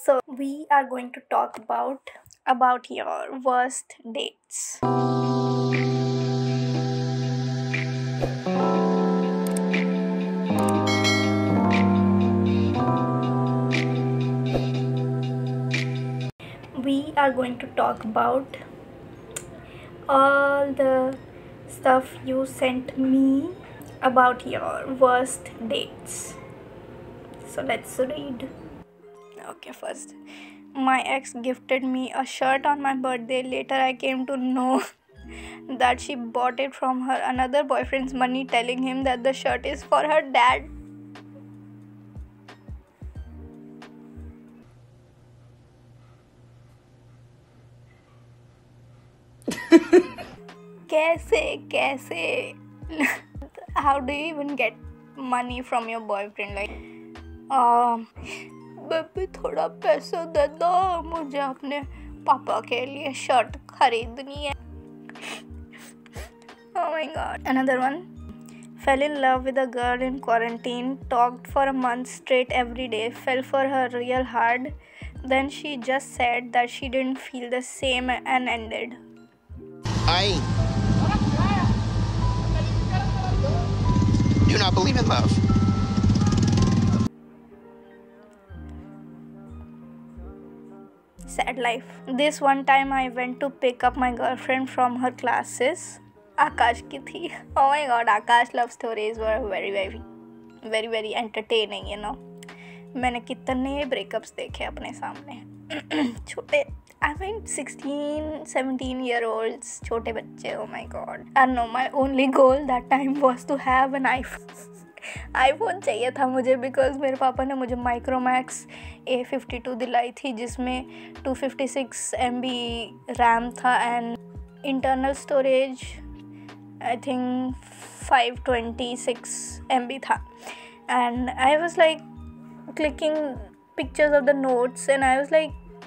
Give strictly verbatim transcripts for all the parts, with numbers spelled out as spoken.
So we are going to talk about about your worst dates. We are going to talk about all the stuff you sent me about your worst dates. So let's read. Okay, first, my ex gifted me a shirt on my birthday. Later I came to know that she bought it from her another boyfriend's money, telling him that the shirt is for her dad. Kaise, kaise? How do you even get money from your boyfriend? Like, um. Baby थोड़ा पैसा दे दो, मुझे अपने पापा के लिए shirt खरीदनी है. Oh my God. Another one. Fell in love with a girl in quarantine. Talked for a month straight every day. Fell for her real hard. Then she just said that she didn't feel the same and ended. I do not believe in love. Sad life. This one time I went to pick up my girlfriend from her classes. Akash ki thi. Oh my God, Akash love stories were very very very very entertaining, you know. मैंने कितने breakups देखे अपने सामने. छोटे, I mean sixteen, seventeen year olds, छोटे बच्चे. Oh my God. I know my only goal that time was to have an iPhone. IPhone चाहिए था मुझे बिकॉज मेरे पापा ने मुझे माइक्रोमैक्स ए फिफ्टी टू दिलाई थी जिसमें two fifty six M B RAM था and internal storage I think five twenty six M B था. And I was like clicking pictures of the notes and I was like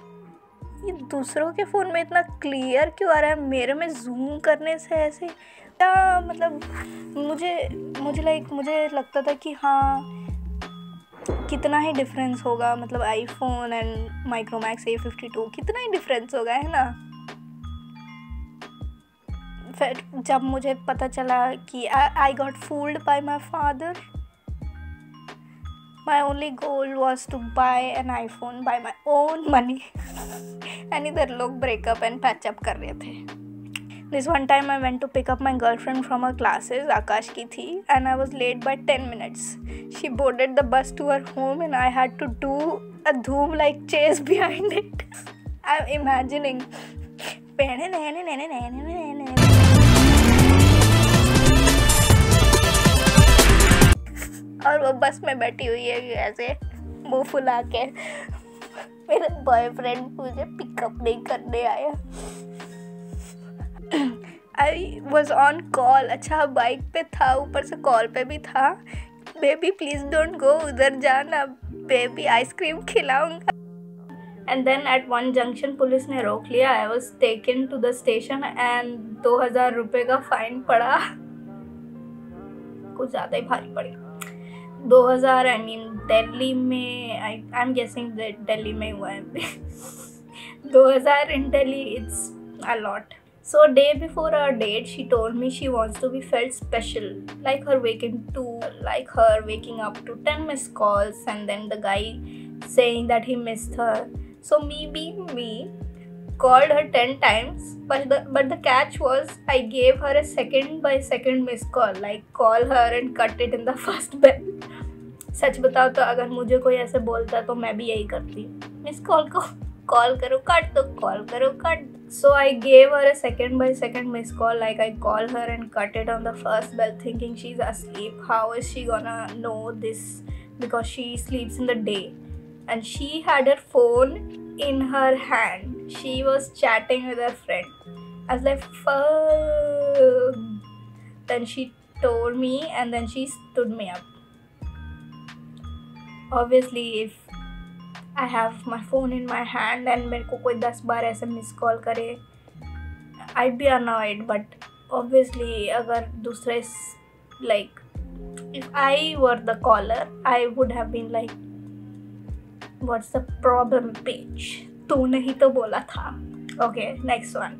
ये दूसरों के phone में इतना क्लियर क्यों आ रहा है, मेरे में जूम करने से ऐसे क्या मतलब. मुझे मुझे लाइक मुझे लगता था कि हाँ कितना ही डिफरेंस होगा, मतलब iPhone and Micromax A fifty two कितना ही डिफरेंस होगा, है ना. फिर जब मुझे पता चला कि I got fooled by my father, my only goal was to buy an iPhone by my own money. And इधर लोग breakup and patch up कर रहे थे. This one time I went to pick up my girlfriend from her classes. Akash ki thi, and I was late by ten minutes. She boarded the bus to her home and I had to do a dhoom like chase behind it. I'm imagining. और वो बस में बैठी हुई है ऐसे मुँह फुला के, मेरा बॉयफ्रेंड मुझे पिकअप नहीं करने आया. I was on call. अच्छा बाइक पे था, ऊपर से कॉल पे भी था. बेबी प्लीज़ डोंट गो, उधर जाना बेबी, आइसक्रीम खिलाऊंगा. And then at one junction police ने रोक लिया. I was taken to the station and दो हज़ार रुपये का फाइन पड़ा. कुछ ज़्यादा ही भारी पड़ी. दो हज़ार आई मीन दिल्ली में, I I am guessing Delhi में हुआ है. दो हज़ार in Delhi it's a lot. So day before our date, she told me she wants to be felt special, like her waking to, like her waking up to ten missed calls, and then the guy saying that he missed her. So me being me, called her ten times, but the but the catch was I gave her a second by second missed call, like call her and cut it in the first bell. सच बताओ तो अगर मुझे कोई ऐसे बोलता तो मैं भी यही करती. Missed call को कॉल करो कट दो, कॉल करो cut. So I gave her a second by second miss call, like I call her and cut it on the first bell, thinking she is asleep. How is she gonna know this because she sleeps in the day. And she had her phone in her hand. She was chatting with her friend. I was like fuck. Then she told me and then she stood me up. Obviously if I have my phone in my hand and मेरे को कोई दस बार ऐसे miss call करे I be annoyed. But obviously अगर दूसरे like if I were the caller I would have been like what's the problem bitch, तूने ही तो बोला था। Okay, next one.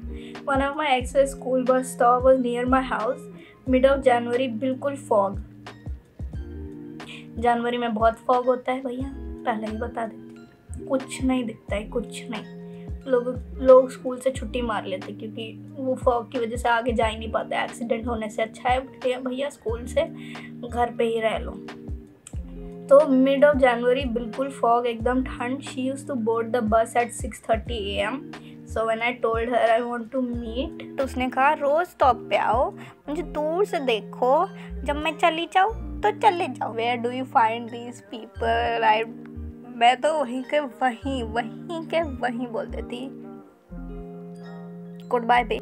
One of my exes school bus stop was near my house. Mid of January, बिल्कुल fog. जनवरी में बहुत fog होता है भैया, पहले ही बता देते, कुछ नहीं दिखता है, कुछ नहीं। लोग लोग स्कूल से छुट्टी मार लेते क्योंकि वो फॉग की वजह से आगे जा ही नहीं पाता। एक्सीडेंट होने से अच्छा है भैया स्कूल से घर पे ही रह लो। तो मिड ऑफ जनवरी, बिल्कुल फॉग, एकदम ठंड। She use to board the bus at six thirty A M. So when I told her I want to meet, तो उसने कहा रोज़ स्टॉप पे आओ, मुझे दूर से देखो, जब मैं चली जाऊँ तो चले जाओ। Where do you find these people? I मैं तो वहीं के वहीं वहीं के वहीं बोल देती good bye bae.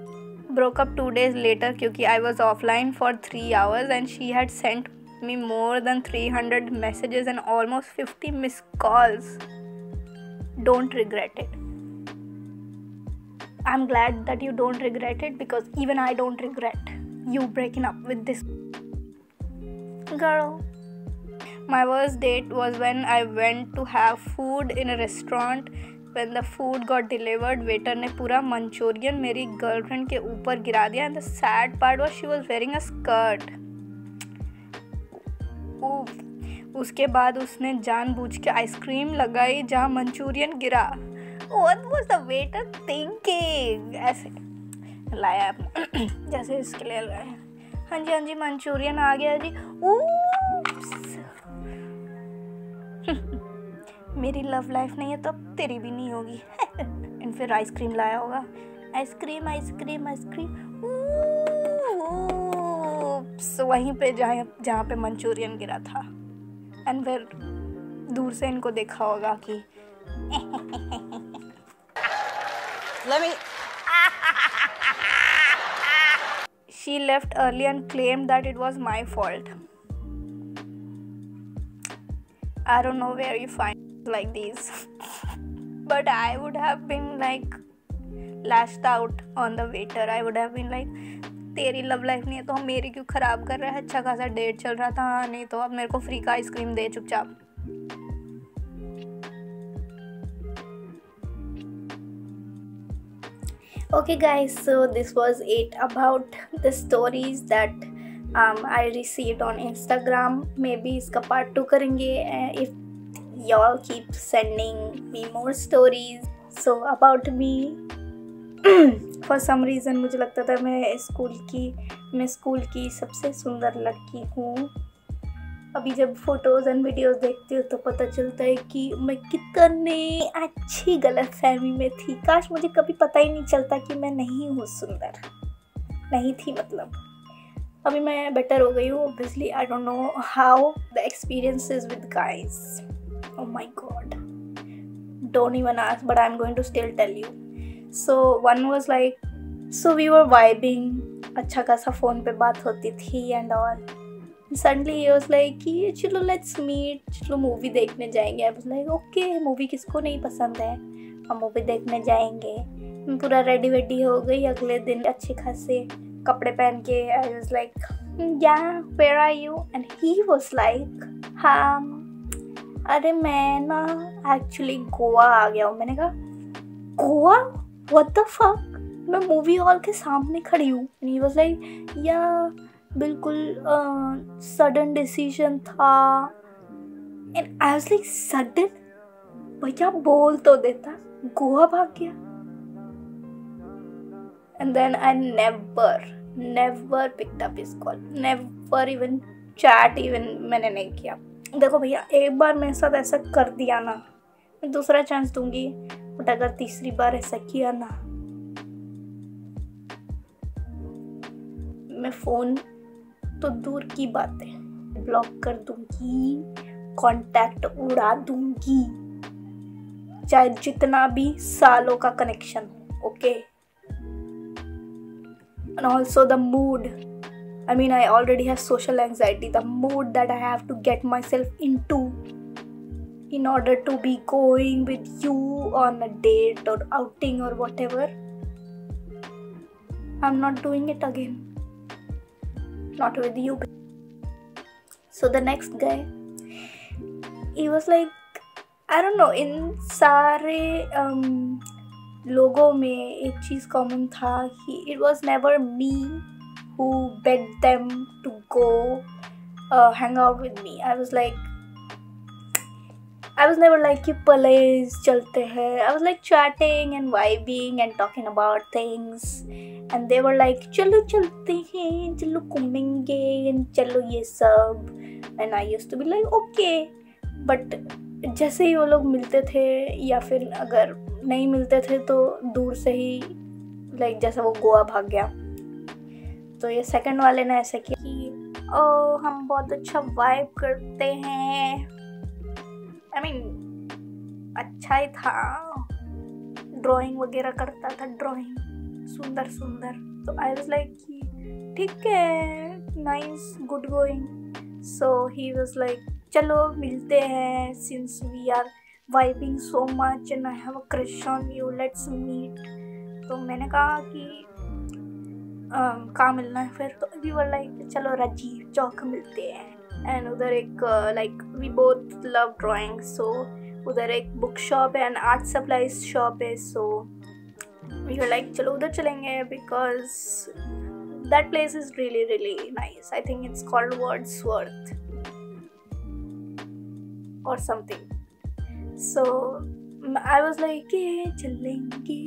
Broke up two days later क्योंकि I was offline for three hours and she had sent me more than three hundred messages and almost fifty miss calls. Don't regret it. I am glad that you don't regret it because even I don't regret you breaking up with this girl. My worst date was when I went to have food in a restaurant. When the food got delivered, waiter ने पूरा Manchurian मेरी girlfriend के ऊपर गिरा दिया। And the sad part was she was wearing a skirt. Oof. उसके बाद उसने जानबूझ के आइसक्रीम लगाई जहाँ मंचूरियन गिरा। What was the waiter thinking? ऐसे लाया जैसे इसके लिए लाया। हाँ जी हाँ जी मंचूरियन आ गया जी। Oops. मेरी लव लाइफ नहीं है तो अब तेरी भी नहीं होगी। एंड फिर आइसक्रीम लाया होगा, आइसक्रीम आइसक्रीम आइसक्रीम। ओप्स, वहीं पे जहाँ जहाँ पे मंचूरियन गिरा था। एंड फिर दूर से इनको देखा होगा कि let me she left early and claimed that it was my fault. I don't know where you find like these, but I would have been like lashed out on the waiter. I would have been like, तेरी love life नहीं है तो मेरी क्यों खराब कर रहा है? अच्छा खासा डेट चल रहा था, हाँ नहीं तो अब मेरे को फ्री का आइसक्रीम दे चुपचाप। Okay guys, so this was it about the stories that Um, I received on Instagram. Maybe इसका part two करेंगे if y'all keep sending me more stories. So about me, for some reason मुझे लगता था मैं school की मैं school की सबसे सुंदर लड़की हूँ। अभी जब फोटोज़ एंड वीडियोज़ देखती हूँ तो पता चलता है कि मैं कितने अच्छी गलतफहमी में थी। काश मुझे कभी पता ही नहीं चलता कि मैं नहीं हूँ सुंदर, नहीं थी मतलब। अभी मैं बेटर हो गई हूँ obviously. I don't know how the experiences with guys. Oh my god, don't even ask, but I am going to still tell you. So one was like, so we were vibing, अच्छा खासा phone पे बात होती थी and all. Suddenly he was like कि चलो let's meet, चलो movie देखने जाएंगे। I was like okay, movie किसको नहीं पसंद है, हम मूवी देखने जाएंगे। पूरा रेडी वेडी हो गई, अगले दिन अच्छे खासे कपड़े पहन के। I was like yeah where are you, and he was like हाँ अरे मैं ना एक्चुअली गोवा आ गया हूँ। मैंने कहा गोवा, व्हाट द फक, मैं मूवी हॉल के सामने खड़ी हूँ। एंड ही वॉज लाइक या बिल्कुल सडन डिसीजन था। And I was like sudden, भैया बोल तो देता, गोवा भाग गया। And then I never, never picked up his call, never even chat even मैंने नहीं किया। देखो भैया, एक बार मेरे साथ ऐसा कर दिया ना, मैं दूसरा चांस दूंगी, बट अगर तीसरी बार ऐसा किया ना, मैं फ़ोन तो दूर की बात है ब्लॉक कर दूंगी, कांटेक्ट उड़ा दूंगी, चाहे जितना भी सालों का कनेक्शन हो। Okay, and also the mood, I mean I already have social anxiety, the mood that I have to get myself into in order to be going with you on a date or outing or whatever, I'm not doing it again, not with you. So the next guy, he was like I don't know, इन सारे um, लोगों में एक चीज़ common था कि it was never me who bade them to go hang out with me. I was like I was never like कि plays चलते हैं. I was like chatting and vibing and talking about things and they were like चलो चलते हैं, चलो घूमेंगे and चलो ये सब, and I used to be like okay. But जैसे ही वो लोग मिलते थे या फिर अगर नहीं मिलते थे तो दूर से ही like जैसे वो गोवा भाग गया. तो ये सेकंड वाले ने ऐसा किया कि ओ हम बहुत अच्छा वाइब करते हैं. I mean, अच्छा ही था, ड्राइंग वगैरह करता था, ड्राइंग सुंदर सुंदर. तो आई वाज लाइक कि ठीक है, nice, good going. So he was like चलो मिलते हैं, since we are vibing so much and I have a crush on you, let's meet. तो मैंने कहा कि कहाँ मिलना है फिर? तो वी वर लाइक चलो राजीव चौक मिलते हैं. एंड उधर एक like we both love drawing, so उधर एक बुक शॉप है एंड आर्ट सप्लाईज शॉप है. सो वी वर लाइक चलो उधर चलेंगे because that place is really really nice. I think it's called Wordsworth और something. So I was like चलेंगे,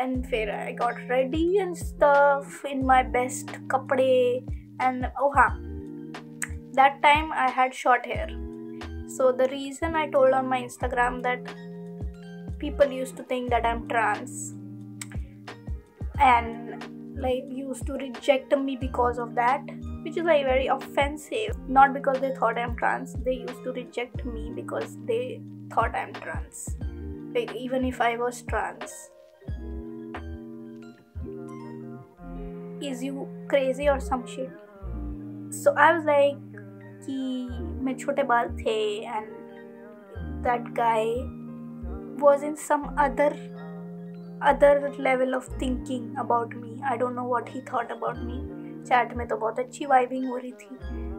and फिर I got ready and stuff in my best कपड़े. And oh हाँ, that time I had short hair, so the reason I told on my Instagram that people used to think that I'm trans and like used to reject me because of that, which is like very offensive. Not because they thought I'm trans, they used to reject me because they thought I'm trans, like even if I was trans. Is you crazy or some shit? So I was like कि मैं छोटे बाल थे and that guy was in some other other level of thinking about me. I don't know what he thought about me. Chat में तो बहुत अच्छी vibing हो रही थी.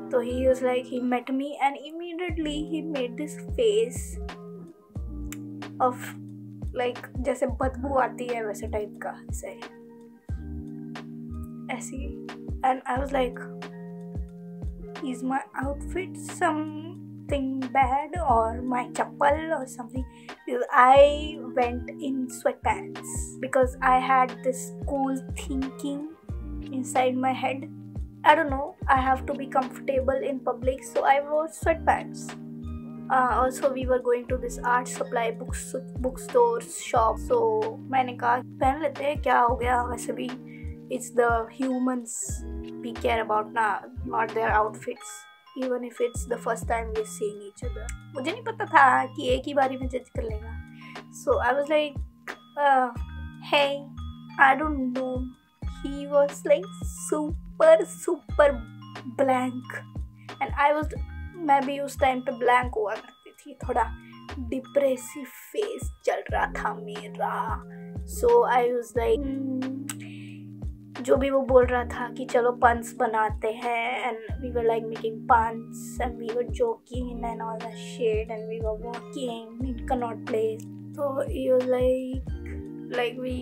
तो he was like he met me and immediately he made this face of like जैसे बदबू आती है वैसे टाइप का, ऐसे ऐसी. And I was like is my outfit something bad or my chappal or something? Because I went in sweatpants because I had this cool thinking inside my head. I don't know, I have to be comfortable in public, so I wore sweatpants. Uh, also we were going to this art supply books bookstore shop, so मैंने कहा पहन लेते हैं, क्या हो गया, वैसे भी it's the humans we care about na, not their outfits, even if it's the first time we're seeing each other. मुझे नहीं पता था कि एक ही बारी में जज कर लेगा. So I was like, uh, hey, I don't know. He was like super super blank, and I was, मैं भी उस time पे blank हुआ करती थी, थोड़ा depressive face चल रहा था मेरा. So I was like mm, जो भी वो बोल रहा था कि चलो पंस बनाते हैं, and we were like making puns and we were joking and all that shit and we were walking in Connaught Place. तो you was like like we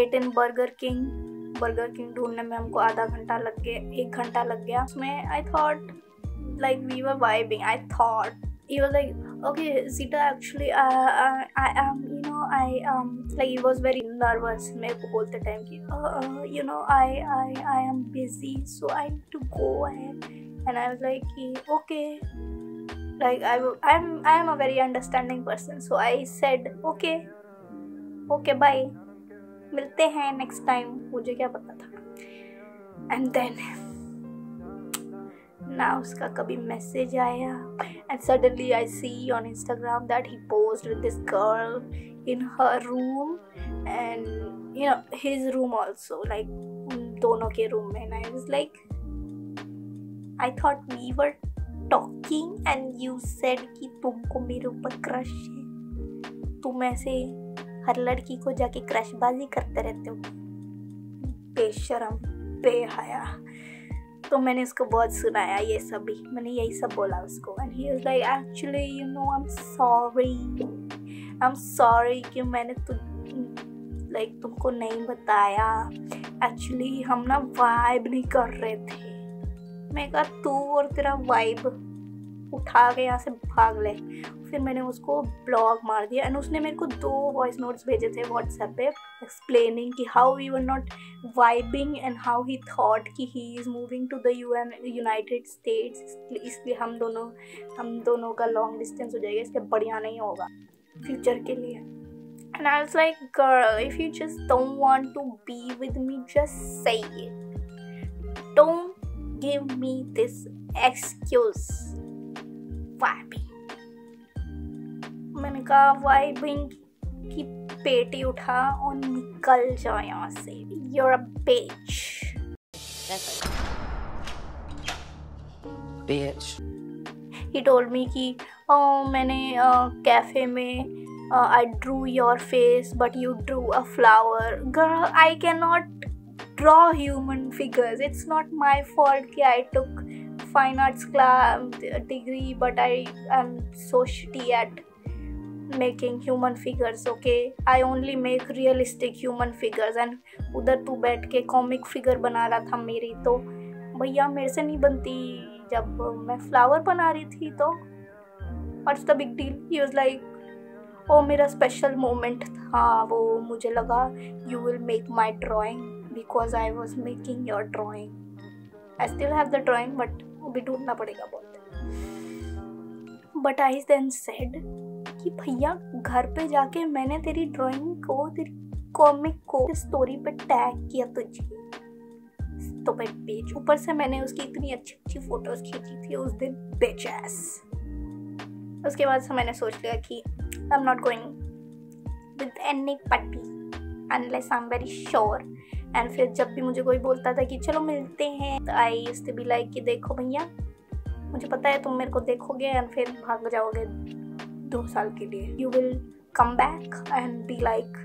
ate in Burger King. Burger King ढूंढने में हमको आधा घंटा लग गया, एक घंटा लग गया उसमें. I thought like we were vibing. I thought you was like okay सीटा, actually I am I um like he was very nervous. मेरे को बोलते टाइम कि uh, you know I I I am busy so I need to go ahead. And I was like okay, like I I'm I am a very understanding person, so I said okay okay bye, मिलते हैं next time. मुझे क्या पता था. And then ना उसका कभी message आया. And suddenly I see on Instagram that he post with this girl in her room and you know his room also, like उन दोनों के रूम में. And I was like I thought we were talking and you said कि तुमको मेरे ऊपर crush है, तुम ऐसे हर लड़की को जाके क्रशबाजी करते रहते हो, बेशरम बेहया. तो मैंने उसको बहुत सुनाया ये सब भी, मैंने यही सब बोला उसको। And he was like actually you know I am sorry, I am sorry कि मैंने तुम लाइक like, तुमको नहीं बताया। एक्चुअली हम ना वाइब नहीं कर रहे थे। मैं कहा तू और तेरा वाइब, उठा के यहाँ से भाग ले। फिर मैंने उसको ब्लॉक मार दिया। एंड उसने मेरे को दो वॉइस नोट्स भेजे थे व्हाट्सएप पे एक्सप्लेनिंग कि how we were not vibing and how he thought कि he is moving to the U N United States, इसलिए हम दोनों हम दोनों का लॉन्ग डिस्टेंस हो जाएगा, इसलिए बढ़िया नहीं होगा फ्यूचर के लिए। And I was like girl, if you just don't want to be with me just say it, don't give me this excuse vibing. मैंने कहा वाइबिंग की पेटी उठा और निकल जाओ यहाँ से, you're a beach. He told me कि ओ मैंने कैफ़े में I drew your face but you drew a flower. Girl I can not draw human figures, it's not my fault कि I took fine arts class degree but I am so shitty at making human figures. Okay I only make realistic human figures. And उधर तू बैठ के comic figure बना रहा था मेरी, तो भैया मेरे से नहीं बनती। जब मैं फ्लावर बना रही थी तो what's the big deal. He was like oh मेरा स्पेशल मोमेंट था वो, मुझे लगा you will make my drawing because I was making your drawing. I still have the drawing but भी ढूंढना पड़ेगा बहुत। बट आई देन सेड कि भैया घर पे जाके मैंने तेरी ड्राइंग को, तेरी कॉमिक को स्टोरी पे टैग किया तुझे, तो मैं बेच। ऊपर से मैंने उसकी इतनी अच्छी अच्छी फोटोज खींची थी उस दिन, बेचैस। उसके बाद से मैंने सोच लिया कि I am not going with any party unless I am very sure. And फिर जब भी मुझे कोई बोलता था कि चलो मिलते हैं, I used to be like कि देखो भैया मुझे पता है तुम मेरे को देखोगे एंड फिर भाग जाओगे दो साल के लिए। You will come back and be like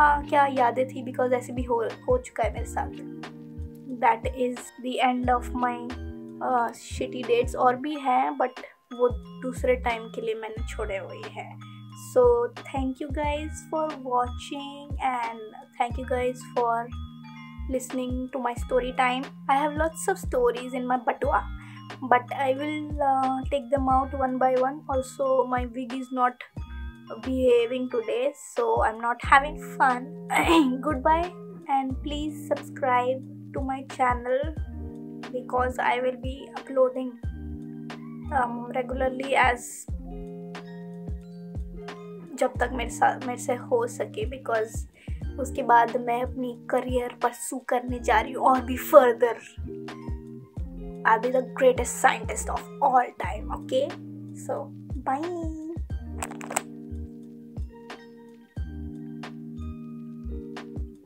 हाँ क्या यादें थी, बिकॉज ऐसे भी हो हो चुका है मेरे साथ। That is the end of my shitty dates. और भी हैं बट वो दूसरे टाइम के लिए मैंने छोड़े हुए हैं। So thank you guys for watching and thank you guys for listening to my story time. I have lots of stories in my batua but I will uh, take them out one by one. Also my wig is not behaving today, so I'm not having fun. Goodbye and please subscribe to my channel because I will be uploading um, regularly as जब तक मेरे साथ मेरे से हो सके, because उसके बाद मैं अपनी करियर परसू करने जा रही हूँ और भी further. I be the greatest scientist of all time. Okay so bye.